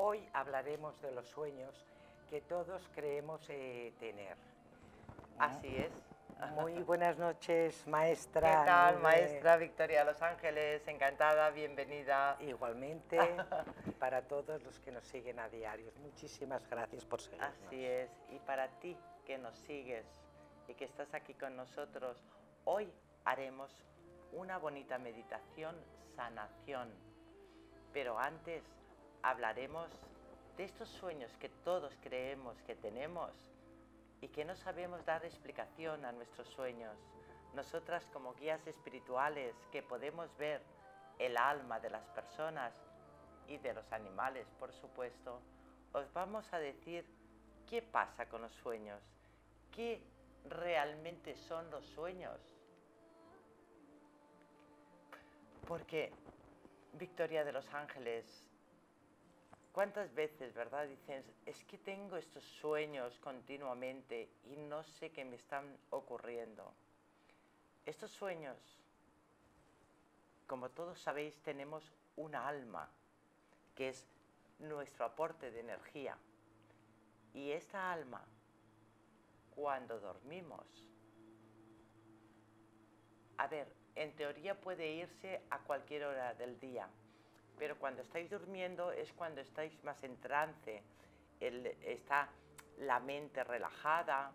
Hoy hablaremos de los sueños que todos creemos tener. Así es. Muy buenas noches, maestra. ¿Qué tal, maestra Victoria de los Ángeles? Encantada, bienvenida. Igualmente, y para todos los que nos siguen a diario. Muchísimas gracias por seguirnos. Así es, y para ti que nos sigues y que estás aquí con nosotros, hoy haremos una bonita meditación, sanación. Pero antes hablaremos de estos sueños que todos creemos que tenemos y que no sabemos dar explicación a nuestros sueños. Nosotras, como guías espirituales, que podemos ver el alma de las personas y de los animales, por supuesto, os vamos a decir qué pasa con los sueños, qué realmente son los sueños. Porque, Victoria de los Ángeles, ¿cuántas veces, verdad, dicen, es que tengo estos sueños continuamente y no sé qué me están ocurriendo? Estos sueños, como todos sabéis, tenemos una alma, que es nuestro aporte de energía. Y esta alma, cuando dormimos, a ver, en teoría puede irse a cualquier hora del día, pero cuando estáis durmiendo es cuando estáis más en trance. Está la mente relajada.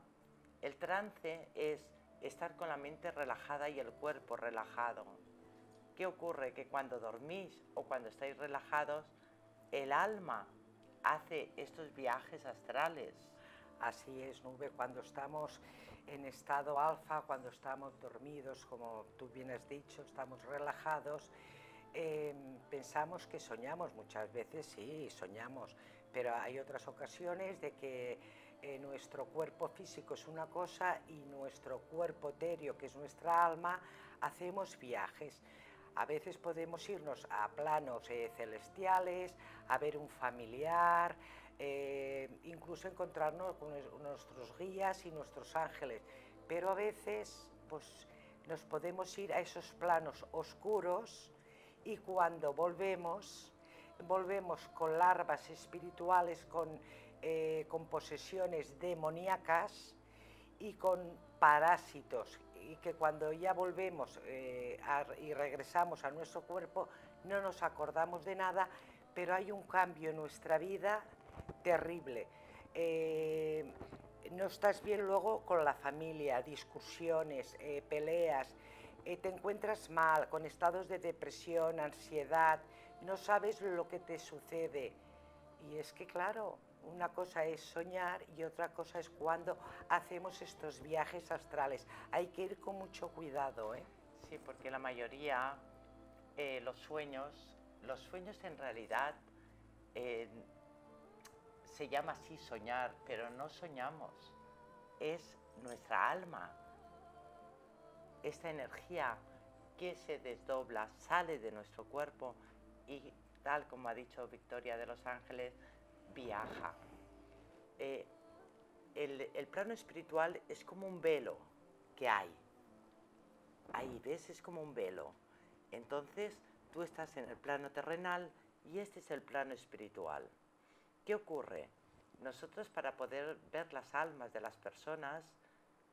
El trance es estar con la mente relajada y el cuerpo relajado. ¿Qué ocurre? Que cuando dormís o cuando estáis relajados, el alma hace estos viajes astrales. Así es, Nube. Cuando estamos en estado alfa, cuando estamos dormidos, como tú bien has dicho, estamos relajados, pensamos que soñamos. Muchas veces sí, soñamos, pero hay otras ocasiones de que nuestro cuerpo físico es una cosa y nuestro cuerpo etéreo, que es nuestra alma, hacemos viajes. A veces podemos irnos a planos celestiales, a ver un familiar, incluso encontrarnos con nuestros guías y nuestros ángeles, pero a veces pues, nos podemos ir a esos planos oscuros. Y cuando volvemos con larvas espirituales, con posesiones demoníacas y con parásitos. Y que cuando ya volvemos y regresamos a nuestro cuerpo, no nos acordamos de nada, pero hay un cambio en nuestra vida terrible. No estás bien luego con la familia, discusiones, peleas. Te encuentras mal, con estados de depresión, ansiedad, no sabes lo que te sucede. Y es que, claro, una cosa es soñar y otra cosa es cuando hacemos estos viajes astrales. Hay que ir con mucho cuidado, ¿eh? Sí, porque la mayoría, los sueños en realidad, se llama así soñar, pero no soñamos, es nuestra alma. Esta energía que se desdobla, sale de nuestro cuerpo y, tal como ha dicho Victoria de los Ángeles, viaja. El plano espiritual es como un velo que hay. Ahí, ¿ves? Es como un velo. Entonces, tú estás en el plano terrenal y este es el plano espiritual. ¿Qué ocurre? Nosotros, para poder ver las almas de las personas,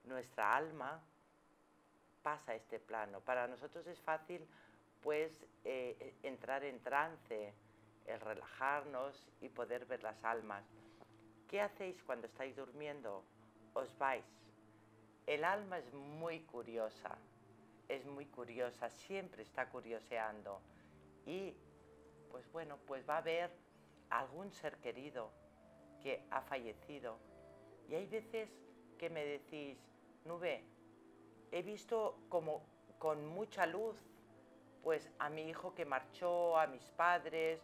nuestra alma pasa este plano. Para nosotros es fácil, pues, entrar en trance, el relajarnos y poder ver las almas. ¿Qué hacéis cuando estáis durmiendo? Os vais. El alma es muy curiosa, siempre está curioseando. Y, pues bueno, pues va a haber algún ser querido que ha fallecido. Y hay veces que me decís, Nube, he visto como con mucha luz, pues a mi hijo que marchó, a mis padres,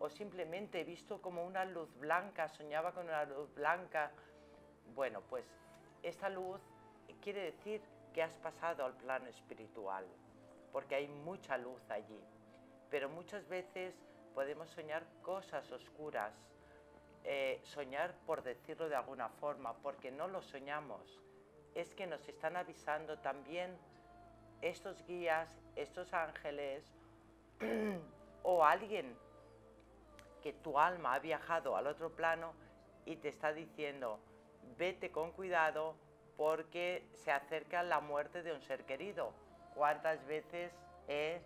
o simplemente he visto como una luz blanca, soñaba con una luz blanca. Bueno, pues esta luz quiere decir que has pasado al plano espiritual, porque hay mucha luz allí. Pero muchas veces podemos soñar cosas oscuras, soñar por decirlo de alguna forma, porque no lo soñamos. Es que nos están avisando también estos guías, estos ángeles o alguien que tu alma ha viajado al otro plano y te está diciendo, vete con cuidado porque se acerca la muerte de un ser querido. ¿Cuántas veces es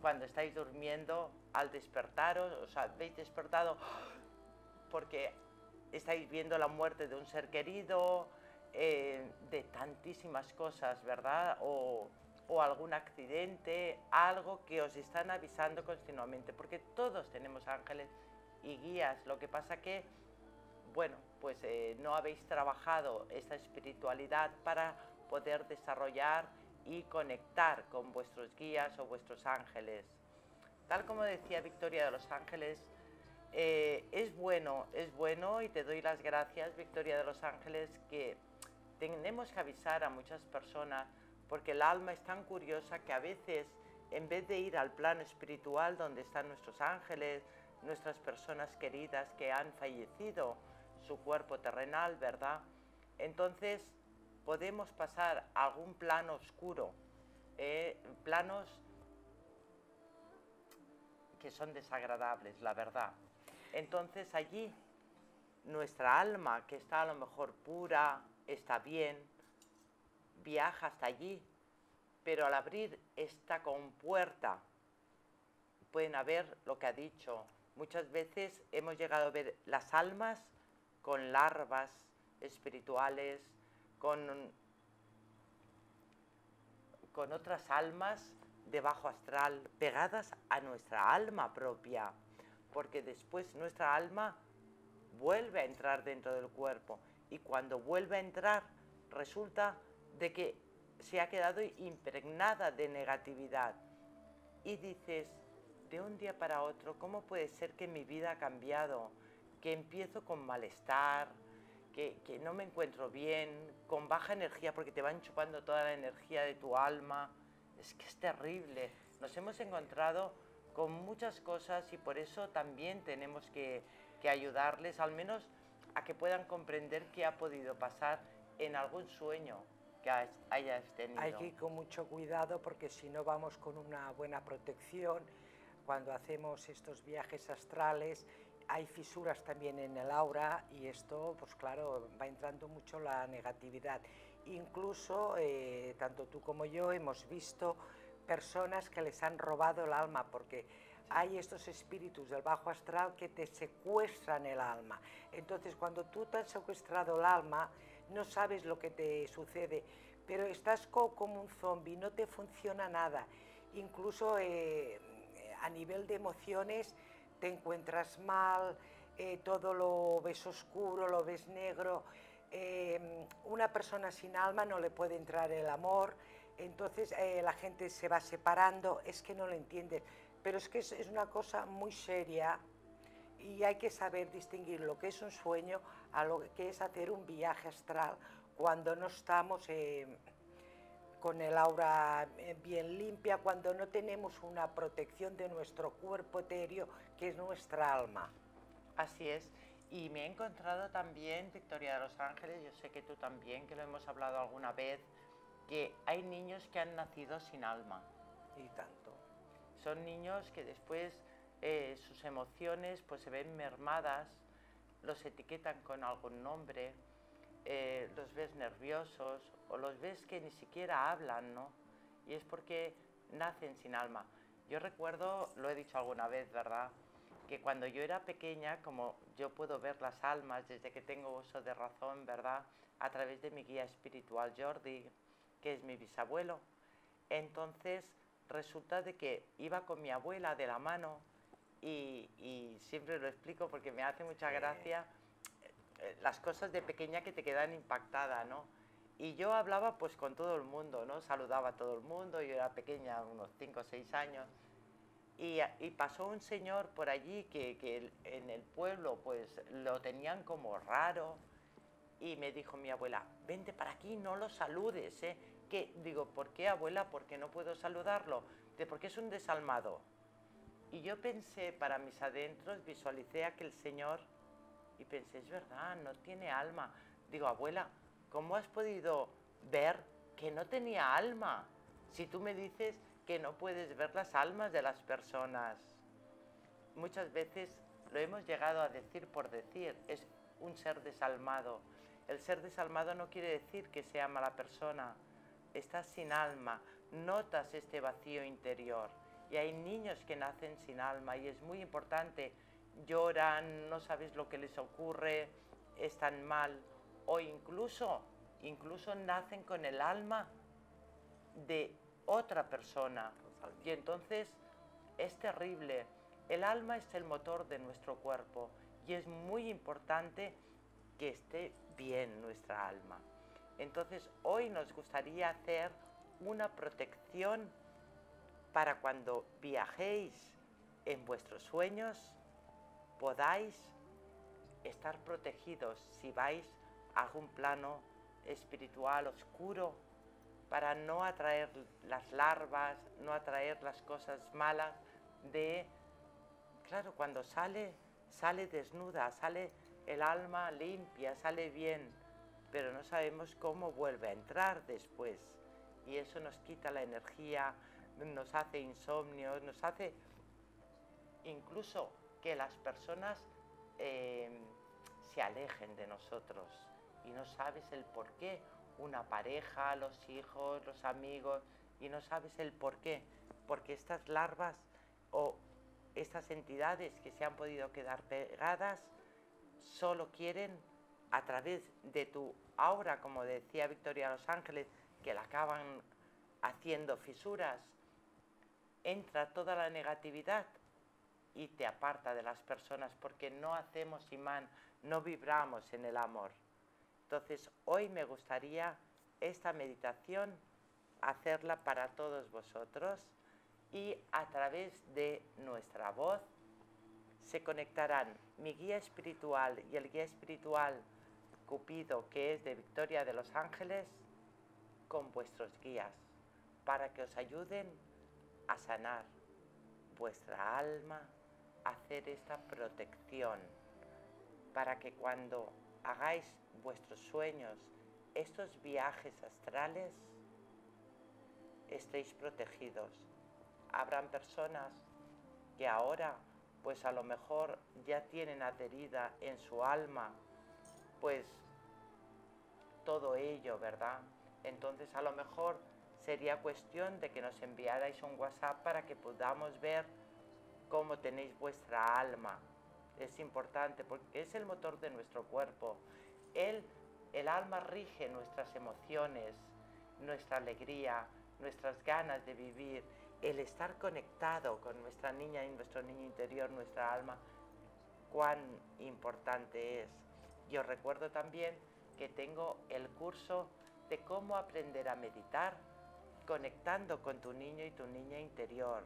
cuando estáis durmiendo al despertaros, os habéis despertado porque estáis viendo la muerte de un ser querido, de tantísimas cosas, ¿verdad? O algún accidente, algo que os están avisando continuamente, porque todos tenemos ángeles y guías. Lo que pasa que, bueno, pues no habéis trabajado esta espiritualidad para poder desarrollar y conectar con vuestros guías o vuestros ángeles. Tal como decía Victoria de los Ángeles, es bueno y te doy las gracias, Victoria de los Ángeles, que tenemos que avisar a muchas personas porque el alma es tan curiosa que a veces, en vez de ir al plano espiritual donde están nuestros ángeles, nuestras personas queridas que han fallecido, su cuerpo terrenal, ¿verdad? Entonces podemos pasar a algún plano oscuro, planos que son desagradables, la verdad. Entonces allí nuestra alma, que está a lo mejor pura, está bien, viaja hasta allí, pero al abrir esta compuerta pueden haber lo que ha dicho. Muchas veces hemos llegado a ver las almas con larvas espirituales, con otras almas de bajo astral, pegadas a nuestra alma propia, porque después nuestra alma vuelve a entrar dentro del cuerpo y cuando vuelve a entrar resulta de que se ha quedado impregnada de negatividad. Y dices, de un día para otro, ¿cómo puede ser que mi vida ha cambiado? Que empiezo con malestar, que no me encuentro bien, con baja energía, porque te van chupando toda la energía de tu alma. Es que es terrible. Nos hemos encontrado con muchas cosas y por eso también tenemos que ayudarles, al menos a que puedan comprender qué ha podido pasar en algún sueño que hayas tenido. Hay que ir con mucho cuidado porque si no vamos con una buena protección. Cuando hacemos estos viajes astrales hay fisuras también en el aura y esto, pues claro, va entrando mucho la negatividad. Incluso, tanto tú como yo hemos visto personas que les han robado el alma porque hay estos espíritus del bajo astral que te secuestran el alma. Entonces, cuando tú te has secuestrado el alma, no sabes lo que te sucede, pero estás como un zombi, no te funciona nada. Incluso a nivel de emociones te encuentras mal, todo lo ves oscuro, lo ves negro. Una persona sin alma no le puede entrar el amor, entonces la gente se va separando, es que no lo entiendes. Pero es que es una cosa muy seria y hay que saber distinguir lo que es un sueño a lo que es hacer un viaje astral cuando no estamos con el aura bien limpia, cuando no tenemos una protección de nuestro cuerpo etéreo, que es nuestra alma. Así es. Y me he encontrado también, Victoria de los Ángeles, yo sé que tú también, que lo hemos hablado alguna vez, que hay niños que han nacido sin alma. Y tanto. Son niños que después sus emociones pues se ven mermadas, los etiquetan con algún nombre, los ves nerviosos o los ves que ni siquiera hablan, ¿no? Y es porque nacen sin alma. Yo recuerdo, lo he dicho alguna vez, ¿verdad?, que cuando yo era pequeña, como yo puedo ver las almas desde que tengo uso de razón, ¿verdad?, a través de mi guía espiritual Jordi, que es mi bisabuelo, entonces resulta de que iba con mi abuela de la mano y siempre lo explico porque me hace mucha gracia las cosas de pequeña que te quedan impactada, ¿no? Y yo hablaba pues con todo el mundo, ¿no? Saludaba a todo el mundo, yo era pequeña, unos 5 o 6 años. Y pasó un señor por allí que en el pueblo pues lo tenían como raro y me dijo mi abuela, vente para aquí, no lo saludes, ¿eh? Que, digo, ¿por qué, abuela? Porque no puedo saludarlo, porque es un desalmado. Y yo pensé para mis adentros, visualicé a aquel señor y pensé, es verdad, no tiene alma. Digo, abuela, ¿cómo has podido ver que no tenía alma? Si tú me dices que no puedes ver las almas de las personas. muchas veces lo hemos llegado a decir por decir, es un ser desalmado. El ser desalmado no quiere decir que sea mala persona, estás sin alma, notas este vacío interior. Y hay niños que nacen sin alma y es muy importante, lloran, no sabes lo que les ocurre, están mal, o incluso nacen con el alma de otra persona. Y entonces es terrible. El alma es el motor de nuestro cuerpo y es muy importante que esté bien nuestra alma. Entonces hoy nos gustaría hacer una protección para cuando viajéis en vuestros sueños, podáis estar protegidos si vais a algún plano espiritual oscuro, para no atraer las larvas, no atraer las cosas malas de... Claro, cuando sale, sale desnuda, sale el alma limpia, sale bien, pero no sabemos cómo vuelve a entrar después. Y eso nos quita la energía, nos hace insomnios, nos hace incluso que las personas se alejen de nosotros y no sabes el por qué. Una pareja, los hijos, los amigos, y no sabes el por qué, porque estas larvas o estas entidades que se han podido quedar pegadas solo quieren, a través de tu aura, como decía Victoria de los Ángeles, que la acaban haciendo fisuras, entra toda la negatividad y te aparta de las personas, porque no hacemos imán, no vibramos en el amor. Entonces hoy me gustaría esta meditación hacerla para todos vosotros, y a través de nuestra voz se conectarán mi guía espiritual y el guía espiritual Cupido, que es de Victoria de los Ángeles, con vuestros guías, para que os ayuden a sanar vuestra alma, a hacer esta protección, para que cuando hagáis vuestros sueños, estos viajes astrales, estéis protegidos. Habrán personas que ahora, pues a lo mejor ya tienen adherida en su alma, pues todo ello, ¿verdad? Entonces a lo mejor sería cuestión de que nos enviarais un WhatsApp para que podamos ver cómo tenéis vuestra alma. Es importante porque es el motor de nuestro cuerpo. El alma rige nuestras emociones, nuestra alegría, nuestras ganas de vivir. El estar conectado con nuestra niña y nuestro niño interior, nuestra alma, cuán importante es. Yo recuerdo también que tengo el curso de cómo aprender a meditar conectando con tu niño y tu niña interior.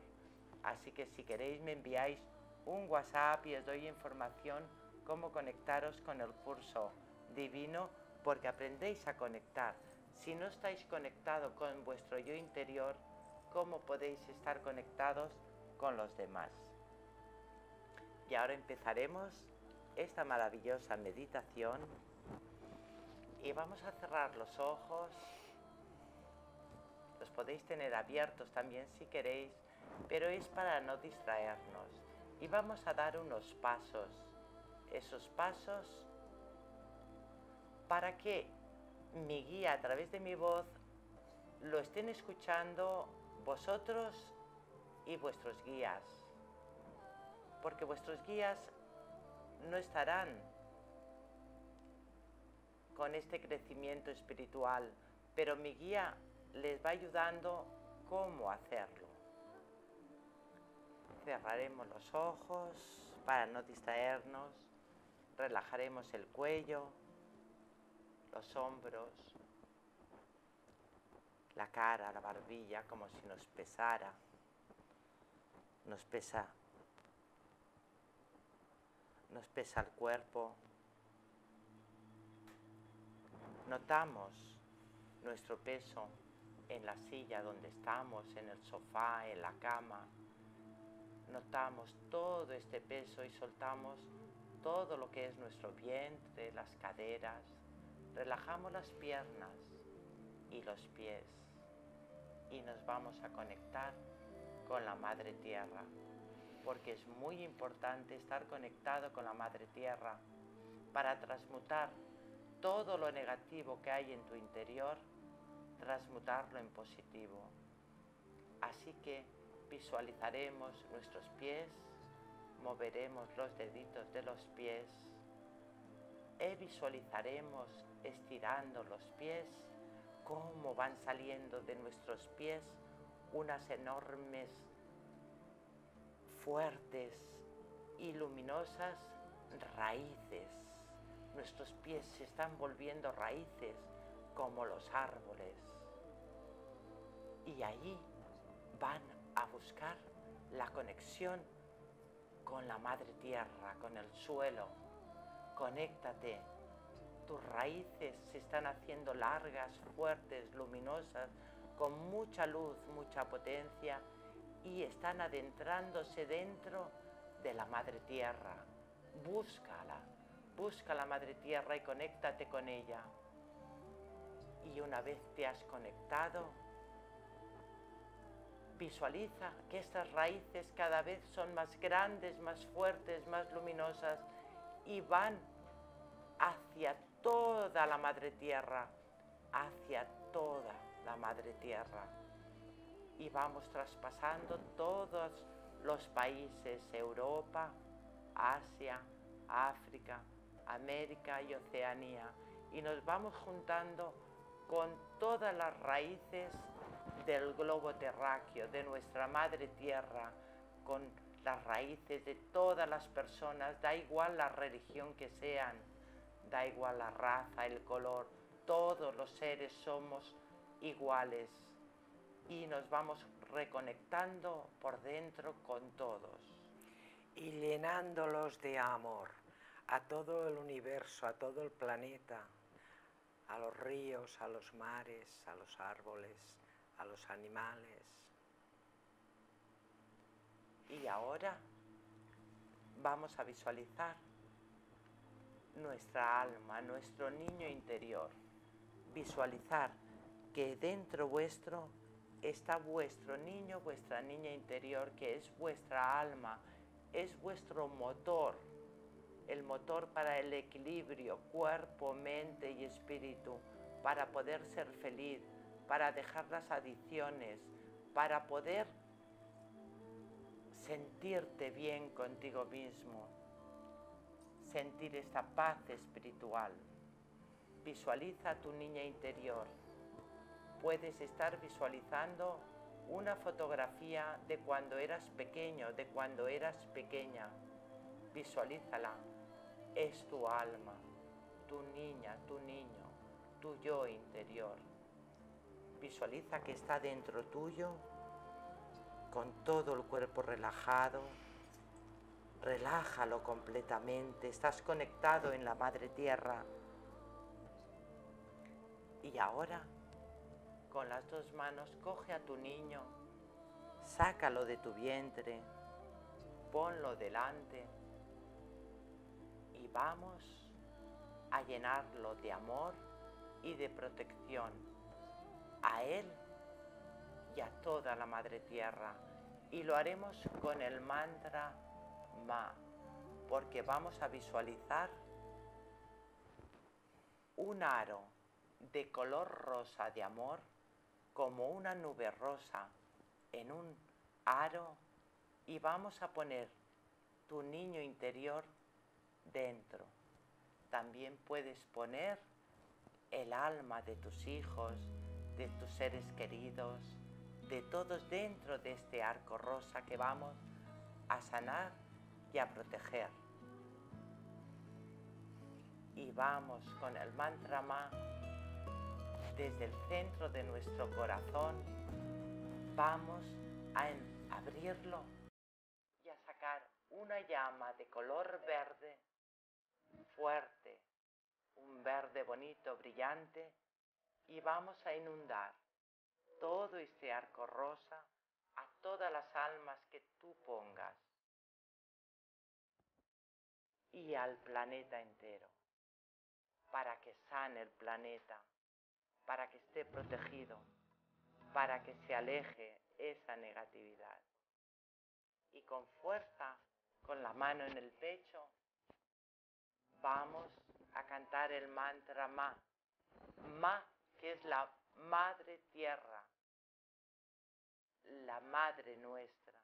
Así que si queréis me enviáis un WhatsApp y os doy información cómo conectaros con el curso divino, porque aprendéis a conectar. Si no estáis conectados con vuestro yo interior, cómo podéis estar conectados con los demás. Y ahora empezaremos esta maravillosa meditación y vamos a cerrar los ojos. Los podéis tener abiertos también si queréis, pero es para no distraernos. Y vamos a dar unos pasos, esos pasos para que mi guía a través de mi voz lo estén escuchando vosotros y vuestros guías, porque vuestros guías no estarán con este crecimiento espiritual, pero mi guía les va ayudando cómo hacerlo. Cerraremos los ojos para no distraernos, relajaremos el cuello, los hombros, la cara, la barbilla, como si nos pesara. Nos pesa el cuerpo. Notamos nuestro peso en la silla donde estamos, en el sofá, en la cama. Notamos todo este peso y soltamos todo lo que es nuestro vientre, las caderas. Relajamos las piernas y los pies. Y nos vamos a conectar con la Madre Tierra. porque es muy importante estar conectado con la Madre Tierra para transmutar todo lo negativo que hay en tu interior, transmutarlo en positivo. Así que visualizaremos nuestros pies, moveremos los deditos de los pies y visualizaremos estirando los pies cómo van saliendo de nuestros pies unas enormes, fuertes y luminosas raíces. Nuestros pies se están volviendo raíces como los árboles y allí van a buscar la conexión con la Madre Tierra, con el suelo. Conéctate, tus raíces se están haciendo largas, fuertes, luminosas, con mucha luz, mucha potencia y están adentrándose dentro de la Madre Tierra. Búscala, busca la Madre Tierra y conéctate con ella. Y una vez te has conectado, visualiza que estas raíces cada vez son más grandes, más fuertes, más luminosas y van hacia toda la Madre Tierra, hacia toda la Madre Tierra. Y vamos traspasando todos los países, Europa, Asia, África, América y Oceanía. Y nos vamos juntando con todas las raíces del globo terráqueo, de nuestra Madre Tierra, con las raíces de todas las personas, da igual la religión que sean, da igual la raza, el color, todos los seres somos iguales y nos vamos reconectando por dentro con todos. Y llenándolos de amor a todo el universo, a todo el planeta, a los ríos, a los mares, a los árboles, a los animales. Y ahora vamos a visualizar nuestra alma, nuestro niño interior. Visualizar que dentro vuestro está vuestro niño, vuestra niña interior, que es vuestra alma, es vuestro motor, el motor para el equilibrio, cuerpo, mente y espíritu, para poder ser feliz, para dejar las adicciones, para poder sentirte bien contigo mismo, sentir esta paz espiritual. Visualiza tu niña interior. Puedes estar visualizando una fotografía de cuando eras pequeño, de cuando eras pequeña. Visualízala. Es tu alma, tu niña, tu niño, tu yo interior. Visualiza que está dentro tuyo, con todo el cuerpo relajado. Relájalo completamente, estás conectado en la Madre Tierra. Y ahora, con las dos manos, coge a tu niño, sácalo de tu vientre, ponlo delante y vamos a llenarlo de amor y de protección a él y a toda la Madre Tierra. Y lo haremos con el mantra Ma, porque vamos a visualizar un aro de color rosa de amor, como una nube rosa en un aro, y vamos a poner tu niño interior dentro. También puedes poner el alma de tus hijos, de tus seres queridos, de todos dentro de este arco rosa que vamos a sanar y a proteger. Y vamos con el mantra Ma, desde el centro de nuestro corazón, vamos a abrirlo y a sacar una llama de color verde fuerte, un verde bonito, brillante, y vamos a inundar todo este arco rosa a todas las almas que tú pongas y al planeta entero, para que sane el planeta, para que esté protegido, para que se aleje esa negatividad. y con fuerza, con la mano en el pecho, vamos a cantar el mantra Ma. Ma, que es la Madre Tierra, la Madre nuestra.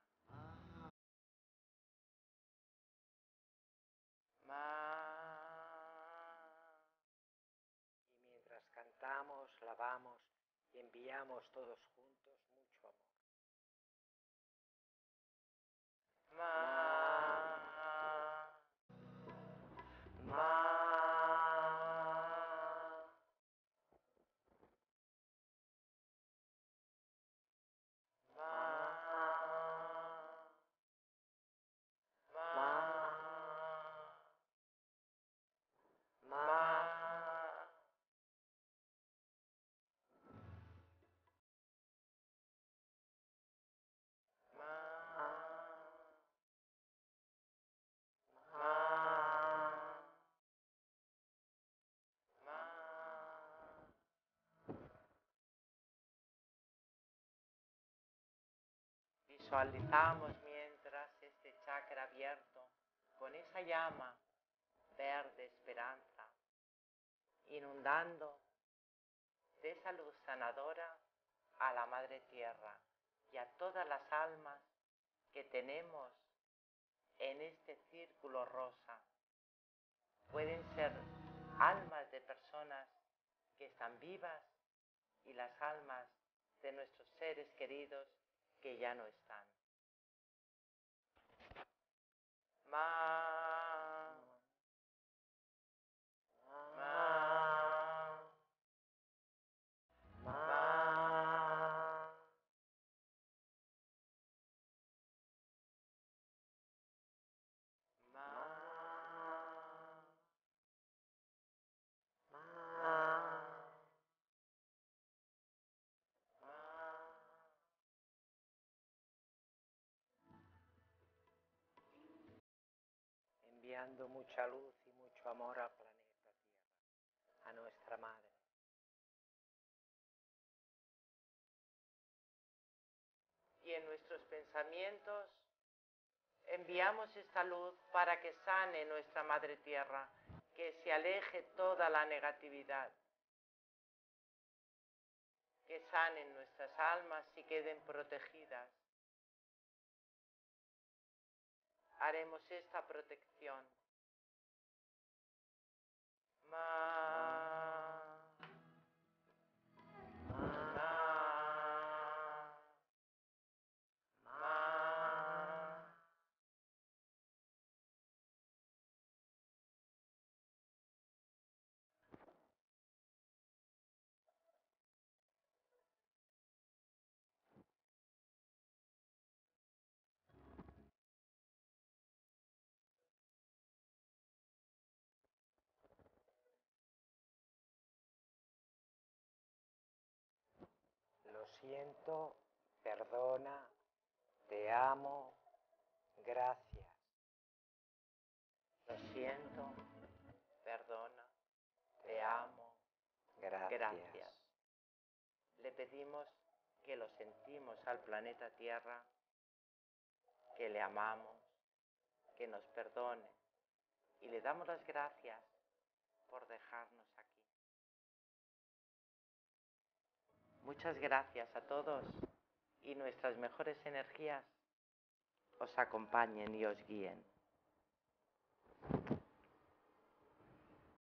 Ma. Y mientras cantamos, lavamos y enviamos todos juntos mucho amor. Ma. Ma. Visualizamos mientras este chakra abierto con esa llama verde esperanza, inundando de esa luz sanadora a la Madre Tierra y a todas las almas que tenemos en este círculo rosa. Pueden ser almas de personas que están vivas y las almas de nuestros seres queridos que ya no están. Ma. Ma. Ma. Ma. Enviando mucha luz y mucho amor al planeta Tierra, a nuestra Madre. Y en nuestros pensamientos enviamos esta luz para que sane nuestra Madre Tierra, que se aleje toda la negatividad, que sanen nuestras almas y queden protegidas. Haremos esta protección. Ma. Ma. Ma. Ma. Lo siento, perdona, te amo, gracias. Lo siento, perdona, te amo, gracias. Le pedimos que lo sentimos al planeta Tierra, que le amamos, que nos perdone y le damos las gracias por dejarnos aquí. Muchas gracias a todos y nuestras mejores energías os acompañen y os guíen.